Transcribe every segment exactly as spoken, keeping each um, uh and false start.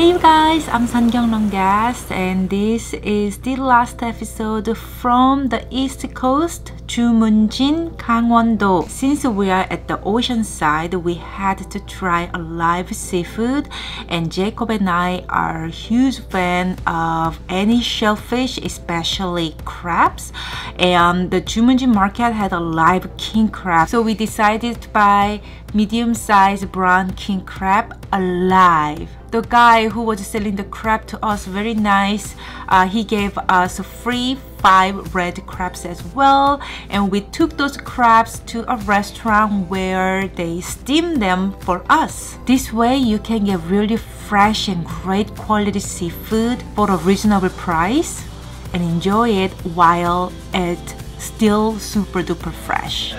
Hey you guys, I'm Seonkyoung Longest, and this is the last episode from the East Coast, Jumunjin, Gangwon-do. Since we are at the ocean side, we had to try live seafood, and Jacob and I are huge fan of any shellfish, especially crabs. And the Jumunjin market had a live king crab, so we decided to buy medium-sized brown king crab alive. The guy who was selling the crab to us, very nice. Uh, he gave us free five red crabs as well, and we took those crabs to a restaurant where they steam them for us. This way you can get really fresh and great quality seafood for a reasonable price and enjoy it while it's still super duper fresh.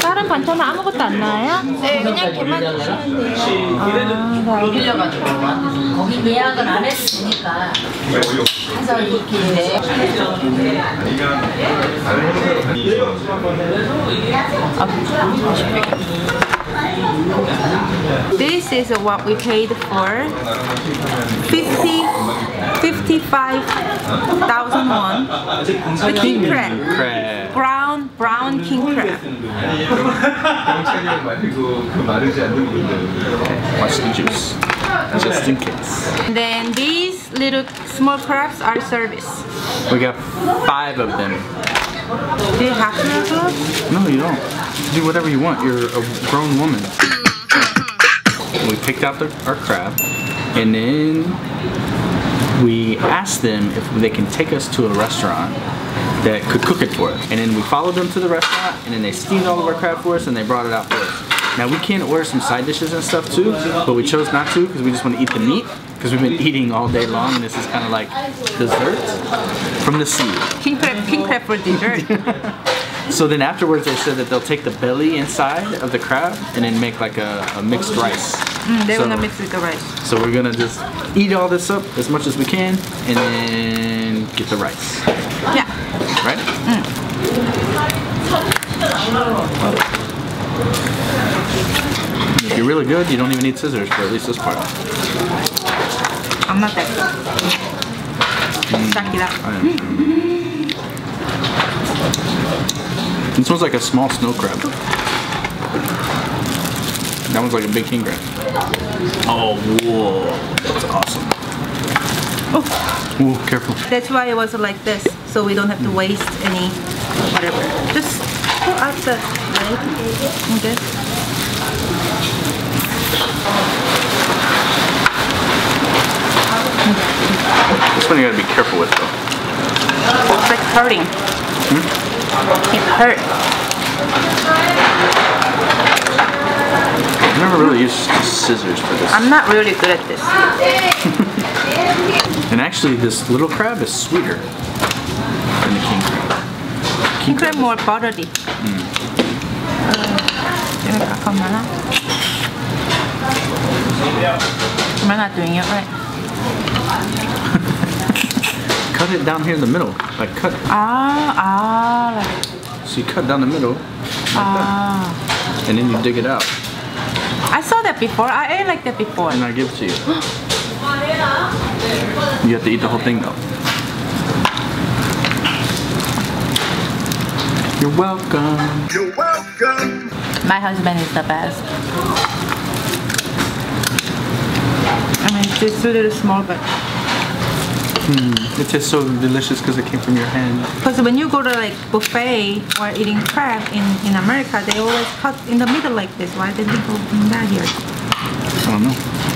다른 반찬은 아무것도 안 나와요? 네, 그냥 걔만 주시면 돼요. 아, 네. 빌려가지고 거기 예약을 안 해도 되니까 해서 이렇게 네. This is what we paid for fifty, fifty-five thousand won. The king crab, brown brown king crab. Watch the juice, just in case. And then these little small crabs are service. We got five of them. Do you have to have those? No, you don't. Do whatever you want, you're a grown woman. We picked out the, our crab, and then we asked them if they can take us to a restaurant that could cook it for us. And then we followed them to the restaurant, and then they steamed all of our crab for us, and they brought it out for us. Now we can order some side dishes and stuff too, but we chose not to because we just want to eat the meat, because we've been eating all day long, and this is kind of like dessert from the sea. King crab, king crab for dessert. So then afterwards they said that they'll take the belly inside of the crab and then make like a, a mixed rice. Mm, they're so, gonna mix with the rice. So we're gonna just eat all this up as much as we can and then get the rice. Yeah. Right? Mm. If you're really good, you don't even need scissors for at least this part. I'm not that good. Mm. Suck it up. I This one's like a small snow crab. That one's like a big king crab. Oh, whoa. That's awesome. Oh. Ooh, careful. That's why it was like this, so we don't have to waste any whatever. Just pull out the leg. Okay. This one you gotta be careful with, though. It's like hurting. Hmm? It hurt. I've never really used scissors for this. I'm not really good at this. And actually this little crab is sweeter than the king crab. King crab more buttery. Mm. Am I not doing it right? Cut it down here in the middle, like cut. Ah, ah. So you cut down the middle, like ah. That. And then you dig it out. I saw that before. I ate like that before. And I give it to you. You have to eat the whole thing though. You're welcome. You're welcome. My husband is the best. I mean, it's just a little small, but. Mm, it tastes so delicious because it came from your hand. Because when you go to like buffet or eating crab in, in America, they always cut in the middle like this. Why did people do that here? I don't know.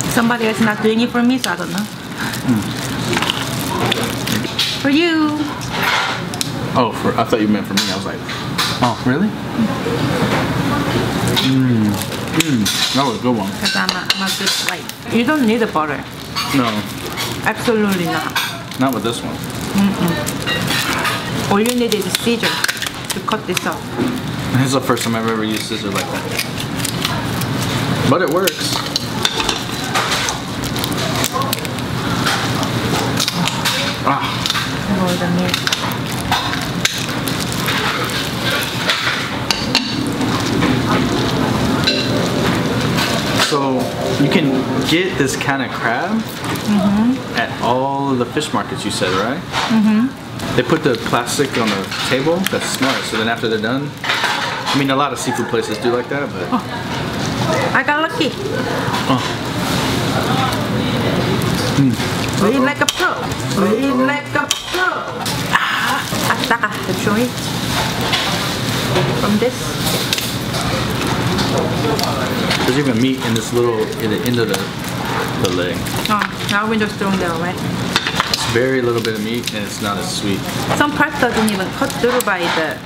Somebody is not doing it for me, so I don't know. Mm. For you. Oh, for I thought you meant for me. I was like, oh, really? Mmm. Mmm. Mm. That was a good one. Because I'm, I'm a good like. You don't need the butter. No. Absolutely not. Not with this one. Mm-mm. All you need is a scissor to cut this off. This is the first time I've ever used scissor like that. But it works. Ah. So You can get this kind of crab mm-hmm. at all of the fish markets, you said, right? Mm-hmm. They put the plastic on the table. That's smart. So then after they're done, I mean, a lot of seafood places do like that, but... Oh. I got lucky. Oh. Mm. Really like a pro. Really like a pro. Ah, ataka, the joy from this. There's even meat in this little, in the end of the, the leg. Oh, now we're just throwing that away. It's very little bit of meat and it's not as sweet. Some parts doesn't even cut through by the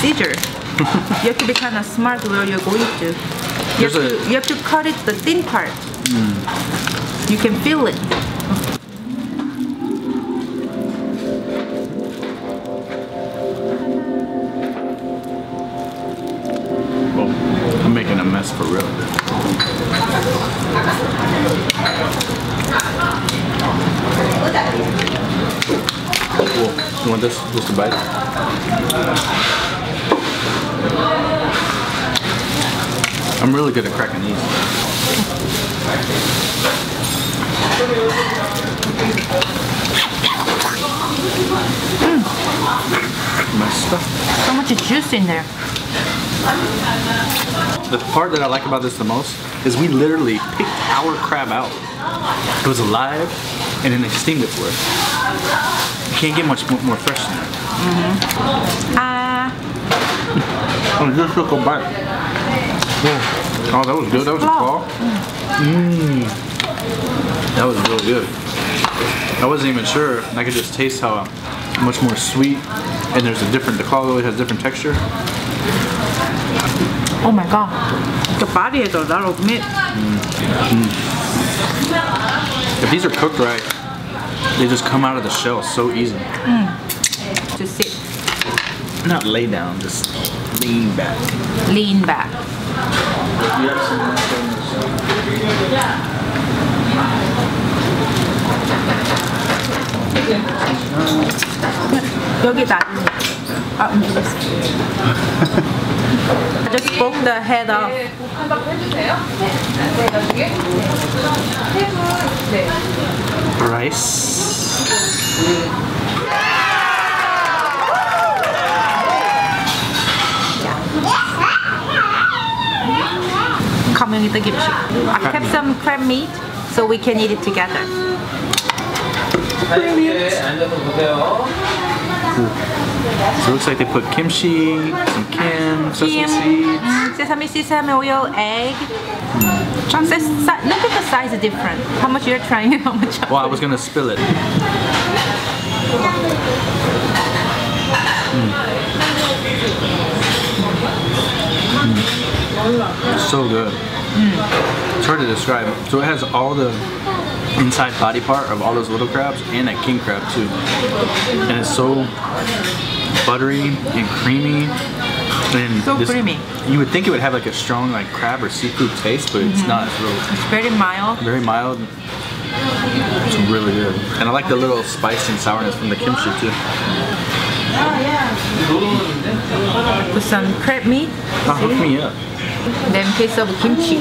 scissor. You have to be kind of smart where you're going to. You have to, a... you have to cut it, the thin part. Mm. You can feel it. For real. Cool. You want this? Just a bite? I'm really good at cracking these. Mm. My stuff. So much juice in there. The part that I like about this the most is we literally picked our crab out. It was alive and then extinct it for us. You can't get much more fresh than that. Mm-hmm. Ah. Oh, just took a bite. Yeah. Oh, that was good. That was a claw. Mmm. That was really good. I wasn't even sure. I could just taste how much more sweet and there's a different, the claw really has different texture. Oh my god, the body has a lot of meat. Mm. Mm. If these are cooked right, they just come out of the shell so easy. Mm. Just sit. Not lay down, just lean back. Lean back. I just broke the head off. Rice. Come and eat the kimchi. I kept some crab meat so we can eat it together. Brilliant. So it looks like they put kimchi, some kim, sesame seeds. Mm, sesame seeds, sesame oil, egg. Mm. Look at the size is different. How much you're trying and how much I'm Well, I was going to spill it. Mm. Mm. So good. Mm. It's hard to describe. So it has all the inside body part of all those little crabs and that king crab too. And it's so buttery and creamy. And so this, creamy. You would think it would have like a strong like crab or seafood taste, but mm-hmm. it's not. It's, really, it's very mild. Very mild. It's really good. And I like the little spice and sourness from the kimchi too. With some crab meat. Oh, hook me up. Then piece of kimchi.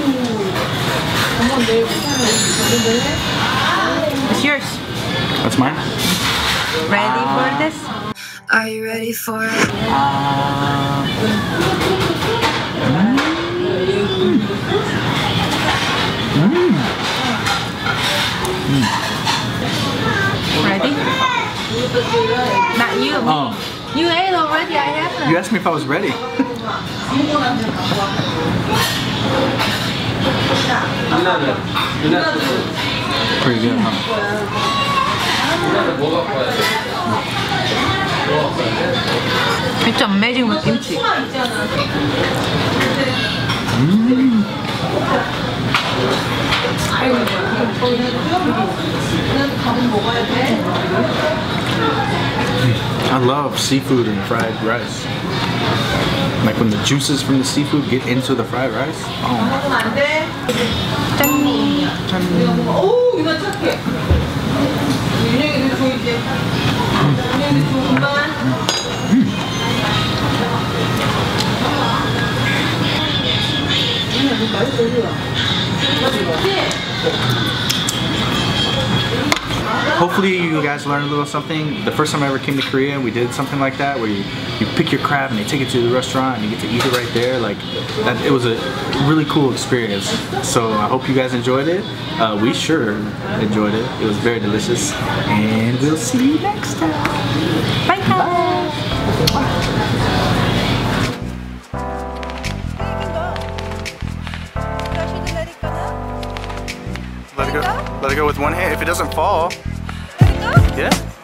It's yours. That's mine. Ready for this? Are you ready for it? Mm. Mm. Mm. Ready? Not you. Oh. You ate already. I haven't. You asked me if I was ready. Pretty good, huh? It's amazing with kimchi. Mm. I love seafood and fried rice. Like when the juices from the seafood get into the fried rice. Oh. Hopefully you guys learned a little something. The first time I ever came to Korea, we did something like that where you, you pick your crab and they take it to the restaurant and you get to eat it right there. Like that, it was a really cool experience. So I hope you guys enjoyed it. Uh, we sure enjoyed it. It was very delicious. And we'll see you next time. Bye guys. Bye. Let it go. Let it go with one hand. If it doesn't fall. Let it go? Yeah.